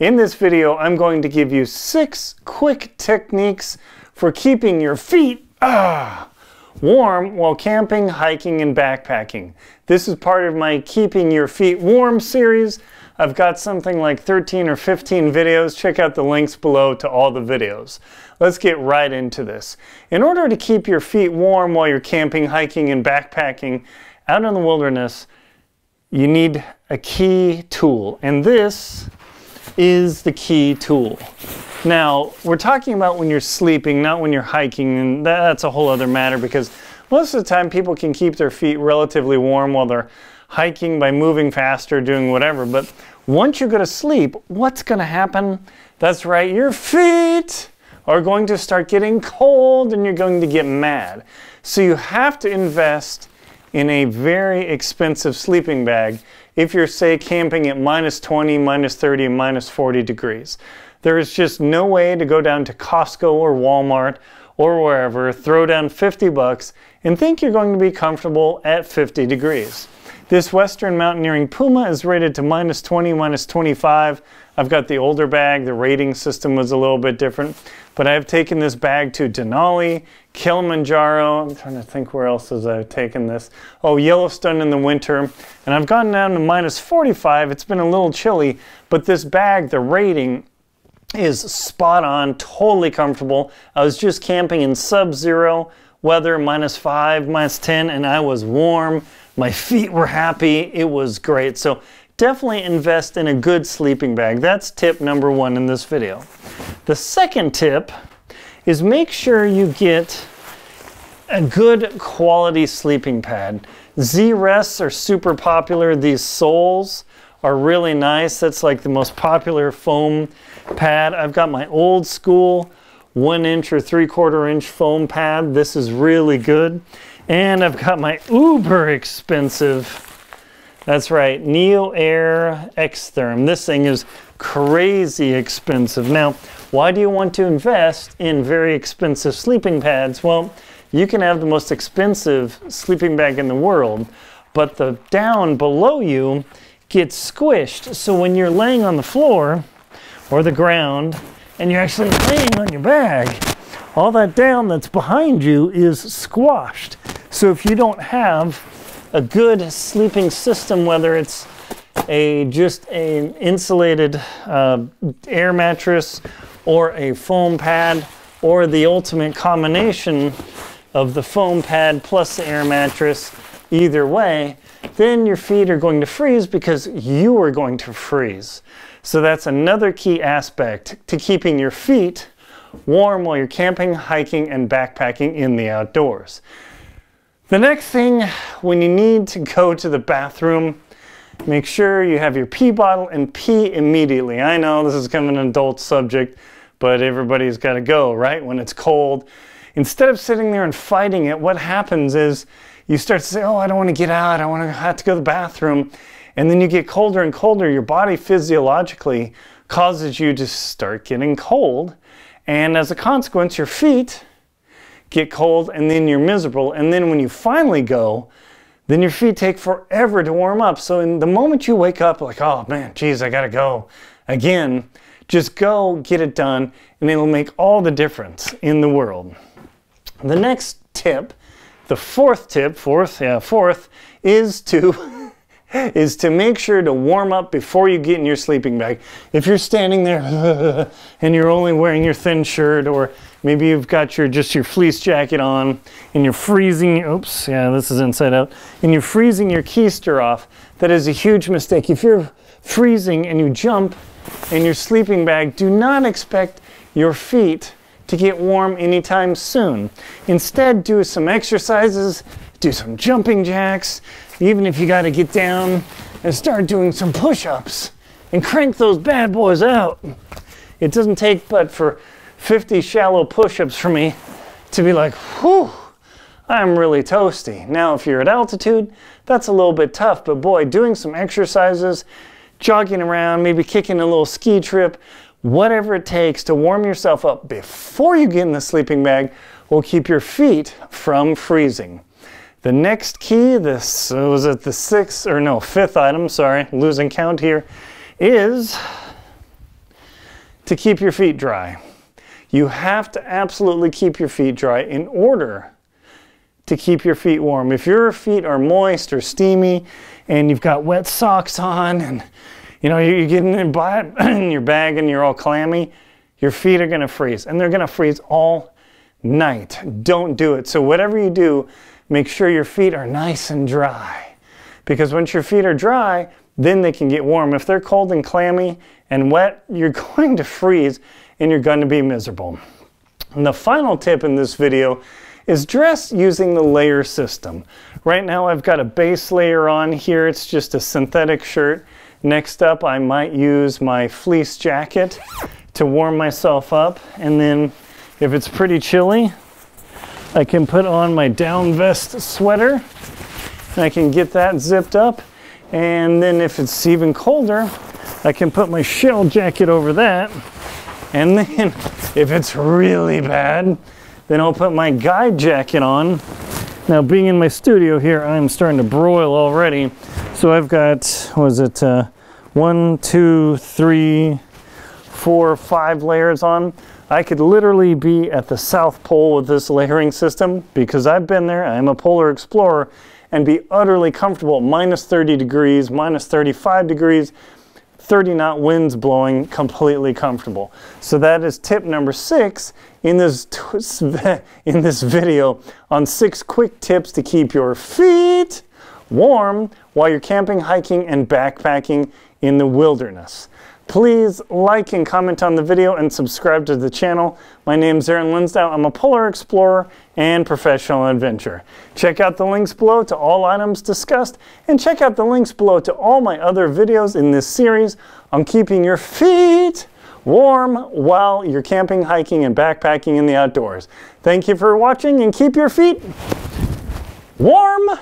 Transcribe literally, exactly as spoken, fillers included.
In this video, I'm going to give you six quick techniques for keeping your feet ah, warm while camping, hiking, and backpacking. This is part of my Keeping Your Feet Warm series. I've got something like thirteen or fifteen videos. Check out the links below to all the videos. Let's get right into this. In order to keep your feet warm while you're camping, hiking, and backpacking out in the wilderness, you need a key tool. And this is the key tool. Now, we're talking about when you're sleeping, not when you're hiking, and that's a whole other matter because most of the time people can keep their feet relatively warm while they're hiking by moving faster, doing whatever. But once you go to sleep, what's going to happen? That's right, your feet are going to start getting cold and you're going to get mad. So you have to invest in a very expensive sleeping bag if you're, say, camping at minus twenty, minus thirty, and minus forty degrees. There is just no way to go down to Costco or Walmart or wherever, throw down fifty bucks, and think you're going to be comfortable at fifty degrees. This Western Mountaineering Puma is rated to minus twenty, minus twenty-five. I've got the older bag. The rating system was a little bit different. But I've taken this bag to Denali, Kilimanjaro. I'm trying to think where else has I've taken this. Oh, Yellowstone in the winter. And I've gone down to minus forty-five. It's been a little chilly. But this bag, the rating is spot on, totally comfortable. I was just camping in sub-zero weather, minus five, minus ten, and I was warm. My feet were happy. It was great. So definitely invest in a good sleeping bag. That's tip number one in this video. The second tip is make sure you get a good quality sleeping pad. Z-Rests are super popular. These soles are really nice. That's like the most popular foam pad. I've got my old school one inch or three quarter inch foam pad. This is really good. And I've got my uber expensive, that's right, Neo Air X-Therm. This thing is crazy expensive. Now, why do you want to invest in very expensive sleeping pads? Well, you can have the most expensive sleeping bag in the world, but the down below you gets squished. So when you're laying on the floor or the ground and you're actually laying on your bag, all that down that's behind you is squashed. So if you don't have a good sleeping system, whether it's a just an insulated uh, air mattress or a foam pad or the ultimate combination of the foam pad plus the air mattress, either way, then your feet are going to freeze because you are going to freeze. So that's another key aspect to keeping your feet warm while you're camping, hiking, and backpacking in the outdoors. The next thing, when you need to go to the bathroom, make sure you have your pee bottle and pee immediately. I know this is kind of an adult subject, but everybody's got to go, right? When it's cold. Instead of sitting there and fighting it, what happens is you start to say, oh, I don't want to get out. I want to have to go to the bathroom. And then you get colder and colder. Your body physiologically causes you to start getting cold. And as a consequence, your feet get cold, and then you're miserable. And then when you finally go, then your feet take forever to warm up. So in the moment you wake up like, oh man, geez, I gotta go again, just go get it done, and it'll make all the difference in the world. The next tip, the fourth tip, fourth, yeah, fourth, is to, is to make sure to warm up before you get in your sleeping bag. If you're standing there and you're only wearing your thin shirt, or maybe you've got your just your fleece jacket on and you're freezing, oops, yeah, this is inside out, and you're freezing your keister off, that is a huge mistake. If you're freezing and you jump in your sleeping bag, do not expect your feet to get warm anytime soon. Instead, do some exercises, do some jumping jacks, even if you got to get down and start doing some push-ups and crank those bad boys out. It doesn't take but for fifty shallow push-ups for me to be like, whew, I'm really toasty. Now, if you're at altitude, that's a little bit tough, but boy, doing some exercises, jogging around, maybe kicking a little ski trip, whatever it takes to warm yourself up before you get in the sleeping bag will keep your feet from freezing. The next key, this was at the sixth, or no, fifth item, sorry, losing count here, is to keep your feet dry. You have to absolutely keep your feet dry in order to keep your feet warm. If your feet are moist or steamy and you've got wet socks on and you know you're getting in your bag and you're all clammy, your feet are going to freeze, and they're going to freeze all night. Don't do it. So whatever you do, make sure your feet are nice and dry, because once your feet are dry, then they can get warm. If they're cold and clammy and wet, you're going to freeze and you're going to be miserable. And the final tip in this video is dress using the layer system. Right now I've got a base layer on here. It's just a synthetic shirt. Next up, I might use my fleece jacket to warm myself up. And then if it's pretty chilly, I can put on my down vest sweater and I can get that zipped up. And then if it's even colder, I can put my shell jacket over that. And then if it's really bad, then I'll put my guide jacket on. Now, being in my studio here, I'm starting to broil already. So I've got, what is it, uh, one, two, three, four, five layers on. I could literally be at the South Pole with this layering system, because I've been there, I'm a polar explorer, and be utterly comfortable at minus thirty degrees, minus thirty-five degrees, thirty knot winds blowing, completely comfortable. So that is tip number six in this, in this video on six quick tips to keep your feet warm while you're camping, hiking, and backpacking in the wilderness. Please like and comment on the video and subscribe to the channel. My name's Aaron Lindsdau. I'm a polar explorer and professional adventurer. Check out the links below to all items discussed, and check out the links below to all my other videos in this series on keeping your feet warm while you're camping, hiking, and backpacking in the outdoors. Thank you for watching, and keep your feet warm.